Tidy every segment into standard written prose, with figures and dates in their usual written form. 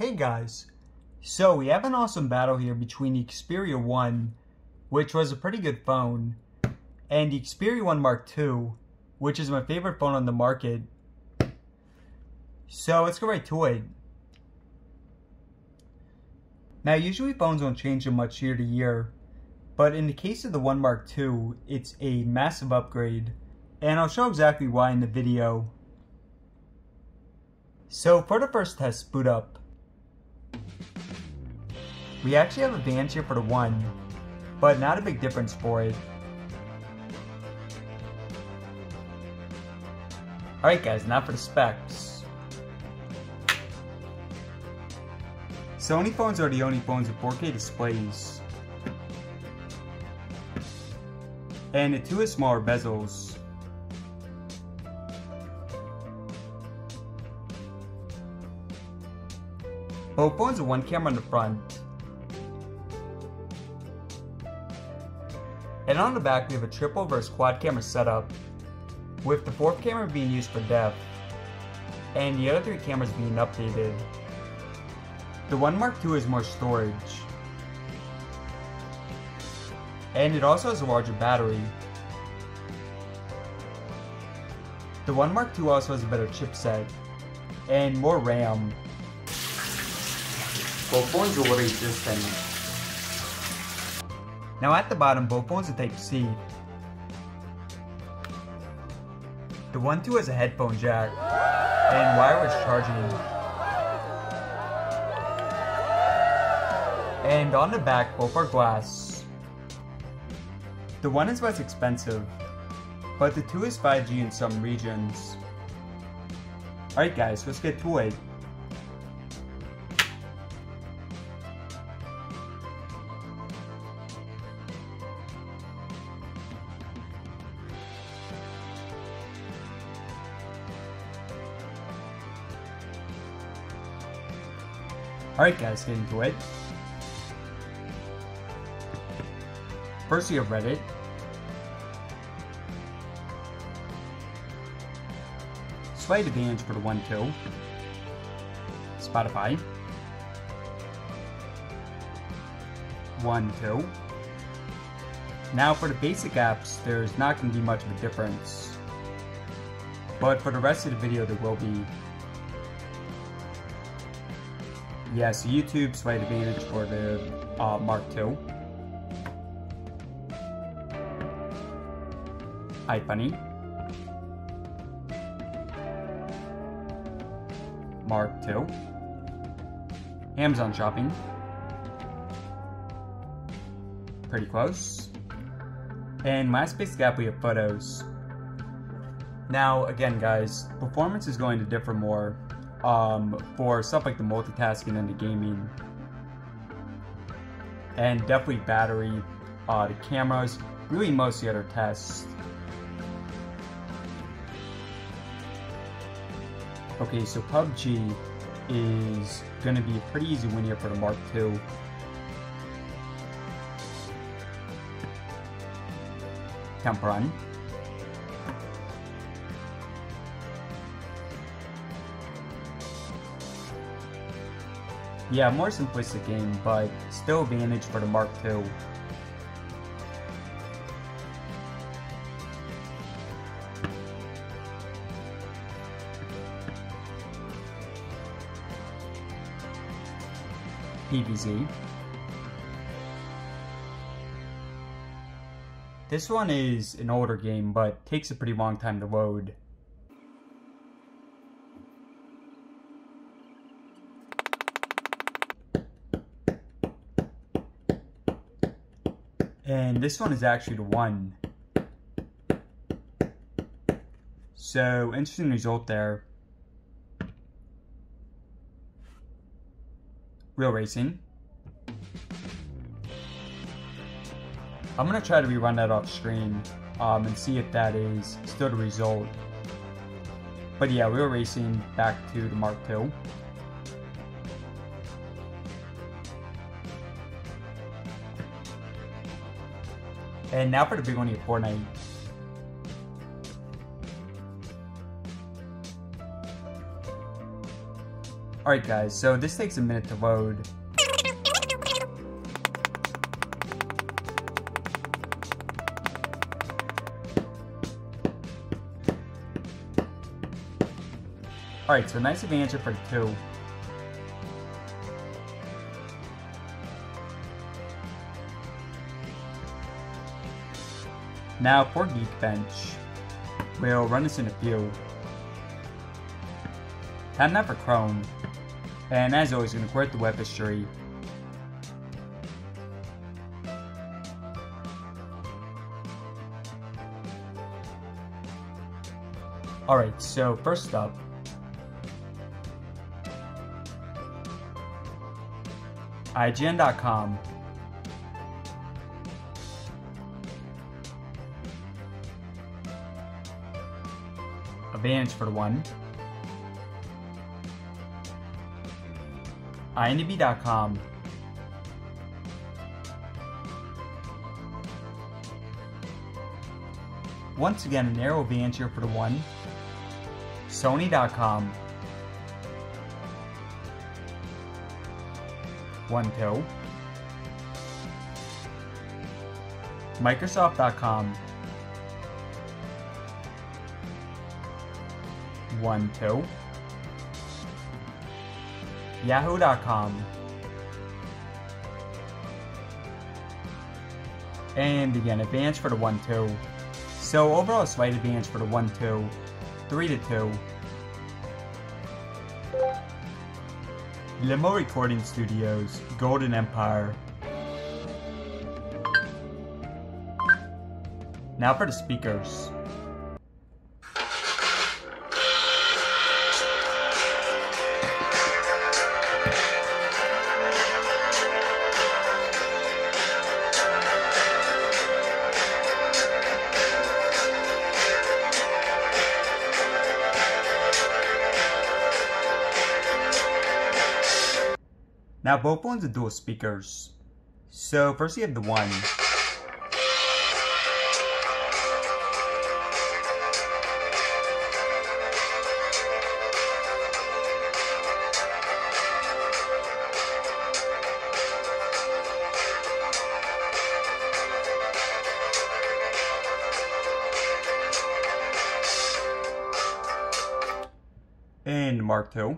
Hey guys, so we have an awesome battle here between the Xperia 1, which was a pretty good phone, and the Xperia 1 Mark II, which is my favorite phone on the market. So let's go right to it. Now usually phones don't change them much year to year, but in the case of the 1 Mark II, it's a massive upgrade, and I'll show exactly why in the video. So for the first test, boot up. We actually have advance here for the 1, but not a big difference for it. Alright guys, now for the specs. Sony phones are the only phones with 4K displays, and the two has smaller bezels. Both phones have one camera on the front, and on the back we have a triple versus quad camera setup, with the fourth camera being used for depth, and the other three cameras being updated. The 1 Mark II has more storage, and it also has a larger battery. The 1 Mark II also has a better chipset, and more RAM. Both phones are water resistant. Now at the bottom, both phones are Type-C. The 1-2 has a headphone jack and wireless charging. And on the back, both are glass. The 1 is less expensive, but the 2 is 5G in some regions. Alright guys, let's get to it. Alright guys, get into it. First we have Reddit. Slight advantage for the 1-2. Spotify. 1-2. Now for the basic apps, there's not going to be much of a difference, but for the rest of the video there will be. Yeah, so YouTube, slight advantage for the Mark II. iFunny. Mark II. Amazon shopping. Pretty close. And last basic gap, we have photos. Now, again guys, performance is going to differ more for stuff like the multitasking and the gaming, and definitely battery, the cameras, really most of the other tests. Okay, so PUBG is going to be a pretty easy win here for the Mark II. Temple Run. Yeah, more simplistic game, but still advantage for the Mark II. PVZ. This one is an older game, but takes a pretty long time to load. And this one is actually the 1. So, interesting result there. Real Racing. I'm going to try to rerun that off screen and see if that is still the result. But yeah, Real Racing back to the Mark II. And now for the big one here, Fortnite. Alright guys, so this takes a minute to load. Alright, so nice advantage for two. Now for Geekbench. We'll run this in a few. Time now for Chrome. And as always, we're going to query the web history. Alright, so first up, IGN.com. Advantage for one. IMDb.com. Once again, a narrow advantage here for the one. Sony.com. 1-2. Microsoft.com. 1-2. Yahoo.com. And again, advantage for the 1-2. So overall, a slight advantage for the 1-2. 3-2. Limo Recording Studios, Golden Empire. Now for the speakers. Now both ones are dual speakers. So first you have the one. And Mark II.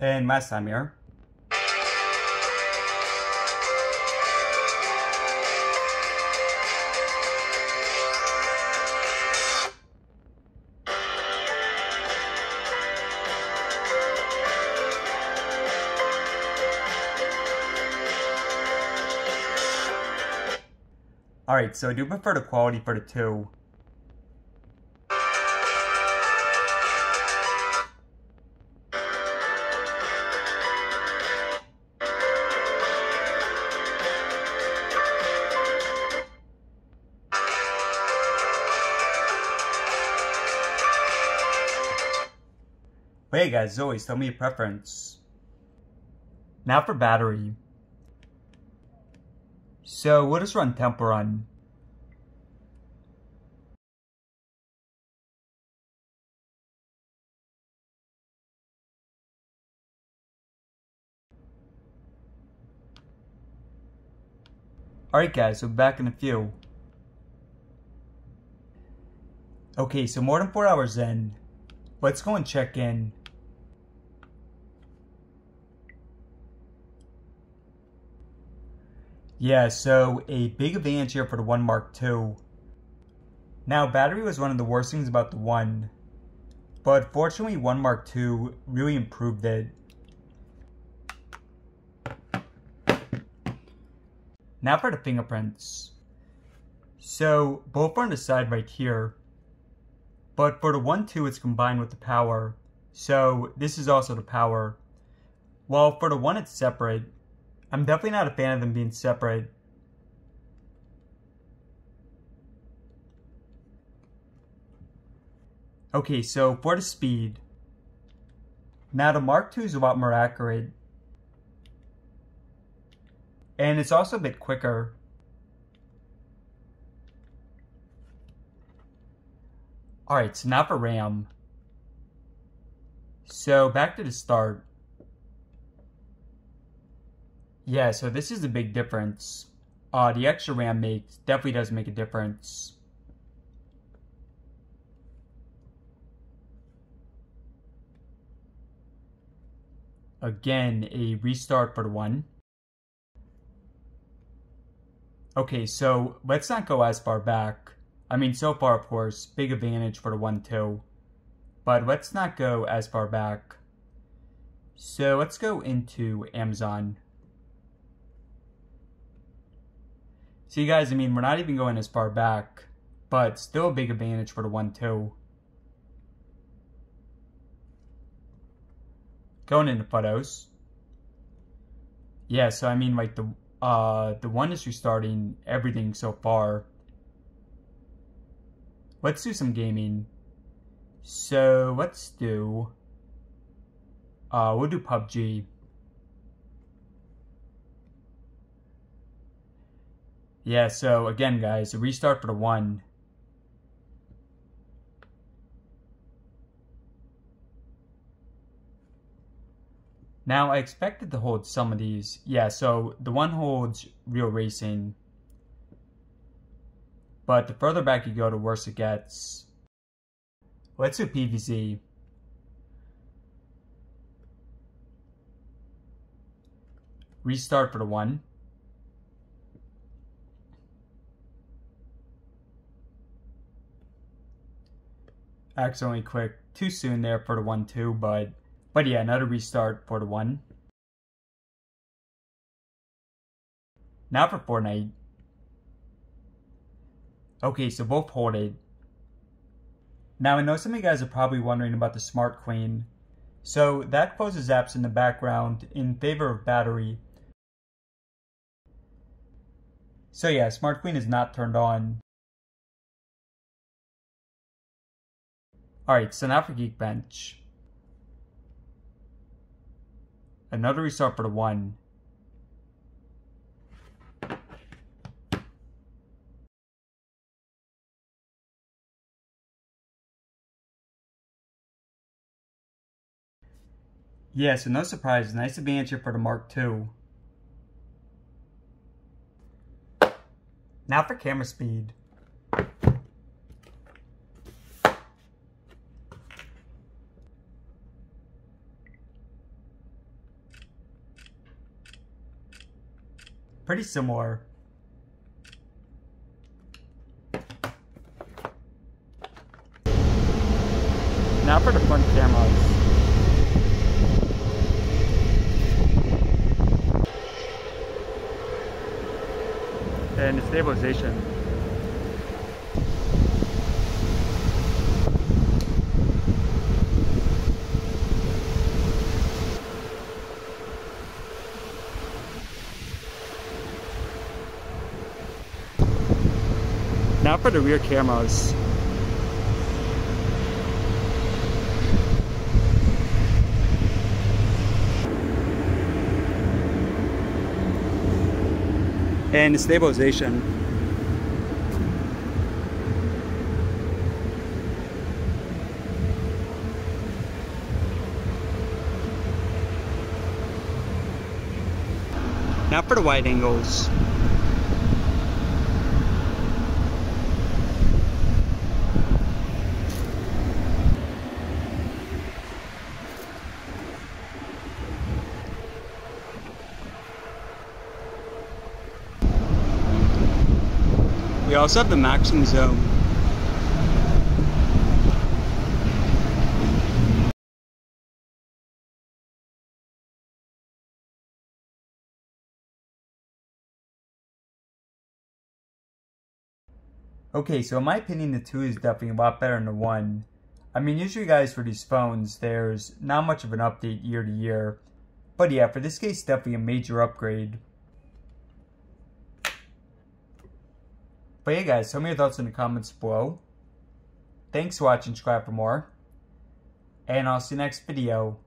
And last time here. Alright, so I do prefer the quality for the two. But hey guys, as always, tell me your preference. Now for battery. So we'll just run Temple Run. Alright guys, so back in a few. Okay, so more than 4 hours in. Let's go and check in. Yeah, so a big advantage here for the 1 Mark II. Now, battery was one of the worst things about the 1, but fortunately 1 Mark II really improved it. Now for the fingerprints. So, both are on the side right here, but for the 1 II it's combined with the power, so this is also the power. While for the 1 it's separate. I'm definitely not a fan of them being separate. Okay, so for the speed. Now the Mark II is a lot more accurate. And it's also a bit quicker. Alright, so now for RAM. So back to the start. Yeah, so this is a big difference. The extra RAM definitely does make a difference. Again, a restart for the 1. Okay, so let's not go as far back. I mean, so far, of course, big advantage for the 1 too. But let's not go as far back. So let's go into Amazon. See guys, I mean, we're not even going as far back, but still a big advantage for the 1 too. Going into photos. Yeah, so I mean, like the 1 is restarting everything so far. Let's do some gaming. So let's do we'll do PUBG. Yeah, so again guys, a restart for the 1. Now I expected to hold some of these. Yeah, so the 1 holds Real Racing. But the further back you go, the worse it gets. Let's do PVZ. Restart for the 1. Accidentally clicked too soon there for the 1 too, but yeah, another restart for the 1. Now for Fortnite. Okay, so both hold it. Now I know some of you guys are probably wondering about the Smart Queen. So that closes apps in the background in favor of battery. So yeah, Smart Queen is not turned on. Alright, so now for Geekbench. Another restart for the 1. Yeah, so no surprise, nice advantage here for the Mark II. Now for camera speed. Pretty similar. Now for the front cameras. And the stabilization. Now for the rear cameras. And the stabilization. Now for the wide angles. Yeah, I'll set the maximum zone. Okay, so in my opinion, the 2 is definitely a lot better than the 1. I mean, usually guys, for these phones, there's not much of an update year to year. But yeah, for this case, definitely a major upgrade. But yeah guys, tell me your thoughts in the comments below. Thanks for watching, subscribe for more. And I'll see you next video.